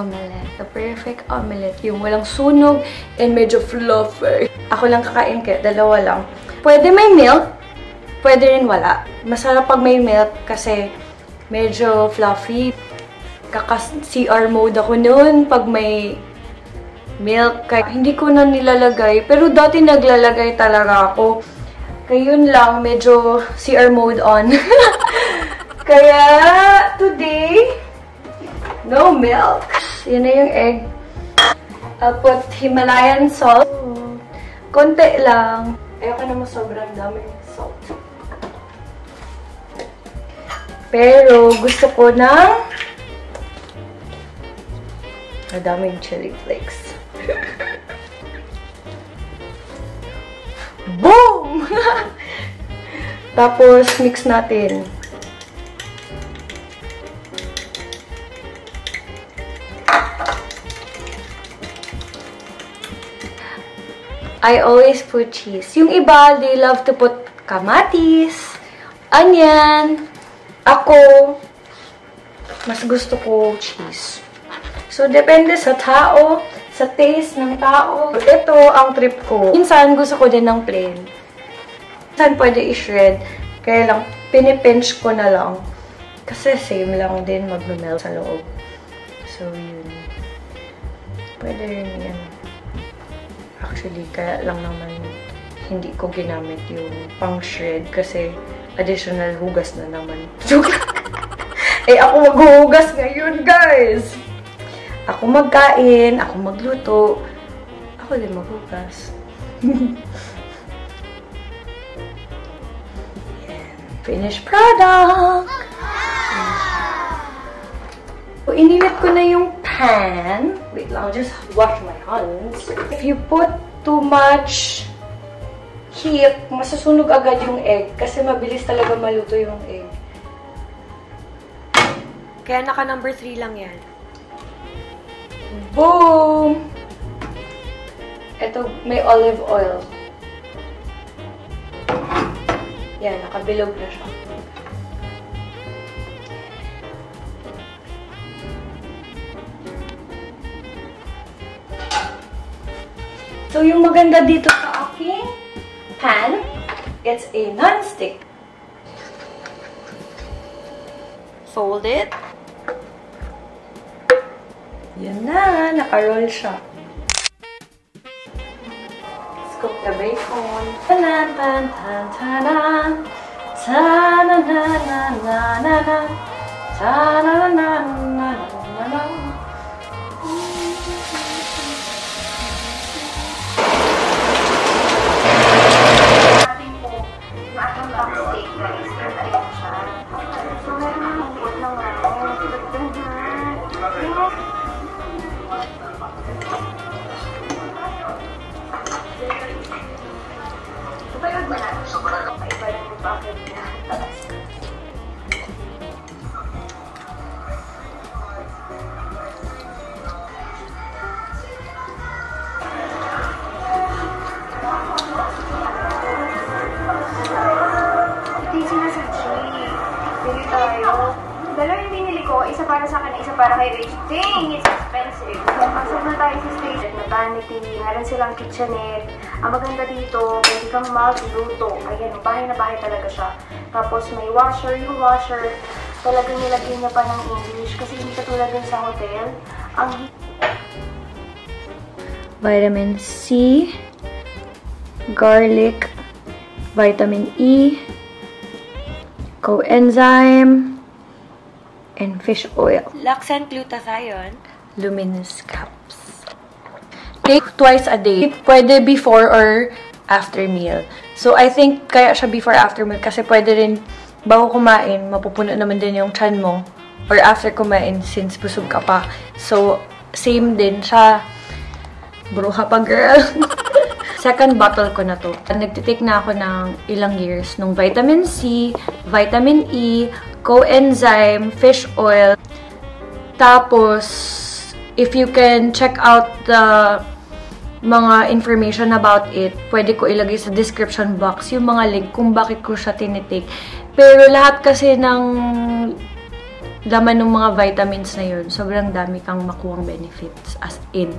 omelette. The perfect omelette. Yung walang sunog and medyo fluffy. Ako lang kakain kaya, dalawa lang. Pwede may milk, pwede rin wala. Masarap pag may milk kasi medyo fluffy. Kaka-CR mode ako noon pag may milk. Kaya hindi ko na nilalagay. Pero dati naglalagay talaga ako. Kaya yun lang, medyo CR mode on. Kaya today, no milk. Yun na yung egg. I'll put Himalayan salt. Konti lang. Ayoko naman sobrang dami salt. Pero gusto ko na madaming chili flakes. Boom! Tapos mix natin. I always put cheese. Yung iba, they love to put kamatis, onion. Ako, mas gusto ko cheese. So, depende sa tao, sa taste ng tao. Ito ang trip ko. Minsan, gusto ko din ng plain. Minsan, pwede i-shred. Kaya lang, pinipinch ko na lang. Kasi same lang din mag-melt sa loob. So, yun. Pwede rin yan. Actually, kaya lang naman hindi ko ginamit yung pang-shred kasi additional hugas na naman. Eh, ako maghuhugas ngayon, guys! Ako magkain, ako magluto, ako din maghugas. Finished product! So, ininit ko na yung pan. Wait lang, I'll just wash my hands. If you put too much heat, masasunog agad yung egg kasi mabilis talaga maluto yung egg. Kaya naka number 3 lang yan. Boom! Ito, may olive oil. Yan, nakabilog na siya. So, yung maganda dito sa aking pan, it's a non-stick. Fold it. Yan na, naka-roll siya. Scoop the bacon. Tanan, tan, tan, tanan. Tananananananan. Tananananananan. Isa para sa akin, isa para kay Rich. Dang, it's expensive. Pasok na tayo sa Stacy. Natanity, meron silang kitchenette. Ang maganda dito, pwede kang magluto. Ayan, bahay na bahay talaga siya. Tapos may washer, yung washer. Talagang nilagyan niya pa ng English kasi hindi katulad din sa hotel. Ang Vitamin C, garlic, Vitamin E, coenzyme, and fish oil. Luxcent Gluthathione Luminous Cups. Take twice a day. Pwede before or after meal. So I think kaya siya before after meal kasi pwede rin bago kumain, mapupuno naman din yung tiyan mo or after kumain since busog ka pa. So same din siya. Bruha pa, girl. Second bottle ko na to. Nagtitake na ako ng ilang years ng Vitamin C, Vitamin E, coenzyme, fish oil. Tapos, if you can check out the mga information about it, pwede ko ilagay sa description box yung mga link kung bakit ko siya tinitake. Pero lahat kasi ng laman ng mga vitamins na yun, sobrang dami kang makuwang benefits, as in.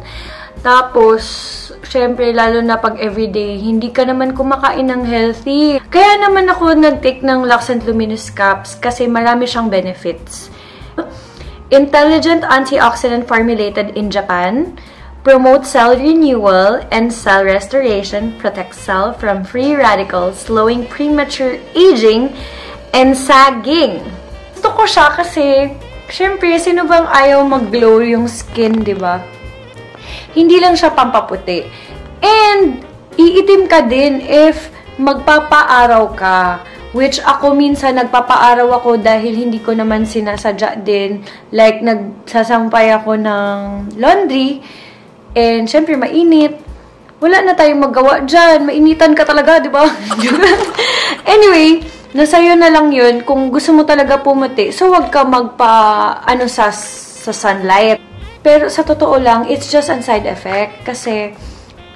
Tapos, syempre, lalo na pag everyday, hindi ka naman kumakain ng healthy. Kaya naman ako nag-take ng Luxcent Luminous Cups kasi marami siyang benefits. Intelligent antioxidant formulated in Japan, promotes cell renewal and cell restoration, protects cell from free radicals, slowing premature aging and sagging. Gusto ko siya kasi, syempre, sino bang ayaw mag-glow yung skin, diba? Hindi lang siya pampaputi. And, iitim ka din if magpapaaraw ka. Which ako minsan nagpapaaraw ako dahil hindi ko naman sinasadya din. Like, nagsasampay ako ng laundry. And, syempre, mainit. Wala na tayong maggawa dyan. Mainitan ka talaga, diba? Anyway, nasa iyo na lang yun. Kung gusto mo talaga pumuti, so wag ka magpa sa sunlight. Pero, sa totoo lang, it's just a side effect. Kasi,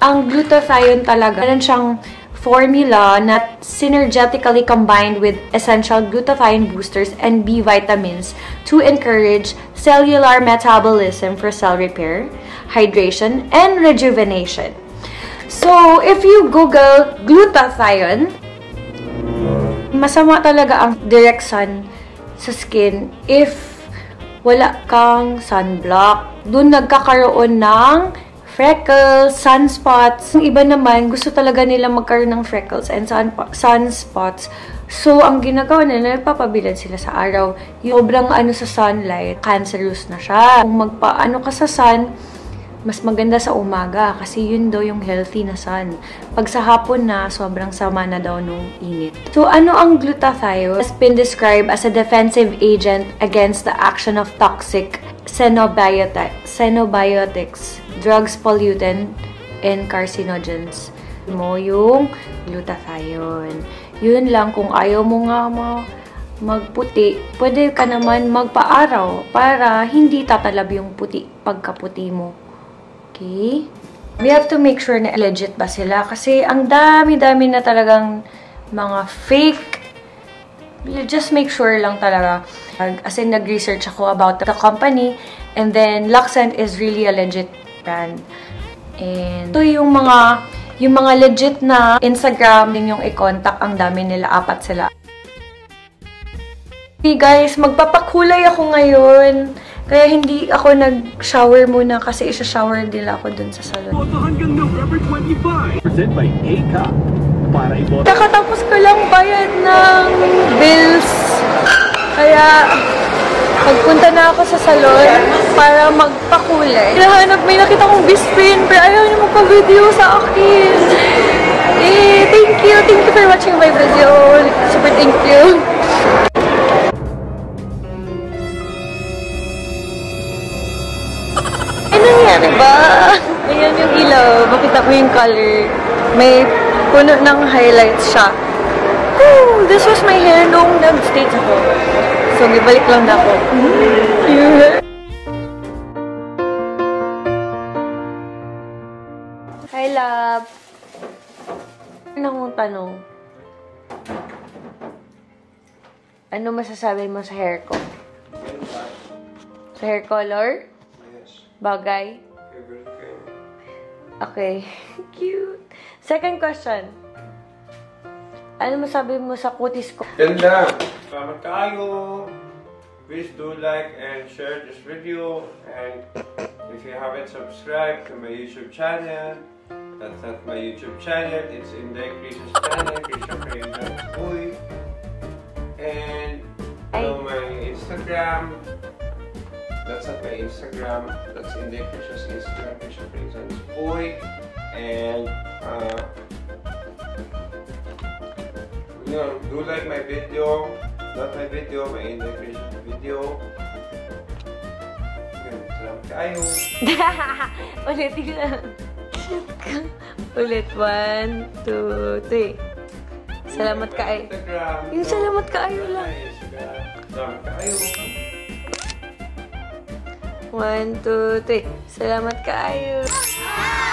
ang glutathione talaga, meron siyang formula na synergetically combined with essential glutathione boosters and B vitamins to encourage cellular metabolism for cell repair, hydration, and rejuvenation. So, if you Google glutathione, masama talaga ang direct sun sa skin if wala kang sunblock. Doon nagkakaroon ng freckles, sunspots. Yung iba naman, gusto talaga nila magkaroon ng freckles and sunspots. So, ang ginagawa nila, nagpapabilad sila sa araw. Yung sobrang sa sunlight, cancerous na siya. Kung magpaano ka sa sun, mas maganda sa umaga kasi yun daw yung healthy na sun. Pag sa hapon na, sobrang sama na daw nung init. So, ano ang glutathione? Has been described as a defensive agent against the action of toxic xenobiotics, drugs, pollutant, and carcinogens. Mo yung glutathione. Yun lang, kung ayaw mo nga magputi, pwede ka naman magpaaraw para hindi tatalab yung puti pagkaputi mo. Okay? We have to make sure na legit ba sila kasi ang dami-dami na talagang mga fake. Just make sure lang talaga. As in, nag-research ako about the company. And then, Luxcent is really a legit brand. And ito yung mga legit na Instagram din yung i-contact. Ang dami nila, apat sila. Hey guys, magpapakulay ako ngayon. Kaya hindi ako nag-shower muna kasi isa-shower din ako dun sa salon. Kakatapos ko lang bayad ng bills. Kaya, pagpunta na ako sa salon para magpakulay. Hinahanap, may nakita kong bispin, pero ayaw niyo magpa-video sa akin. Eh, thank you. Thank you for watching my video. Super thank you. Ay, nangyari ba? Ayan yung ilaw. Makita ko yung color. May puno ng highlights siya. Ooh, this was my hair nung nag-stage ako. So, may balik lang na ako. Yeah. Hi, love. Ano akong tanong? Ano masasabi mo sa hair ko? Sa hair color? Yes. Bagay? Okay. Cute. Second question. Ano masabi mo sa kutis ko? Ganda! Salamat kayo! Please do like and share this video. And if you haven't subscribed to my YouTube channel, that's not my YouTube channel, it's Inday Crisha's channel, Crisha Kayo. And follow my Instagram. That's at my Instagram. That's Inday Crisha's Instagram, Crisha Presents Boy. And you know, do like my video, not my video, my Inday Crisha video. Salamat kayo. Ulitin lang. Ulit 1, 2, 3. Salamat kayo. Yung salamat kayo lang. Salamat kayo. 1, 2, 3. Salamat kayo.